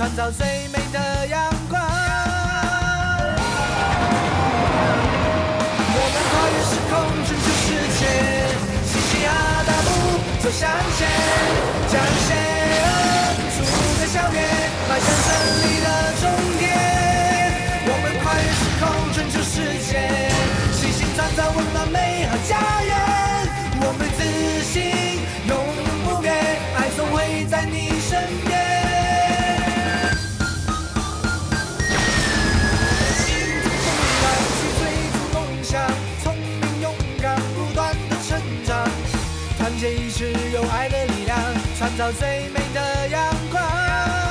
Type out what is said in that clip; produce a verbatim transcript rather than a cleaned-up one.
创造最美的阳光。我们跨越时空，拯救世界，嘻嘻哈哈大步走向前，将邪恶逐个消灭，迈向胜利的终点。我们跨越时空，拯救世界，细心创造温暖美好家园。我们自信，永不灭，爱总会在你身边。 团结一致，有爱的力量，创造最美的阳光。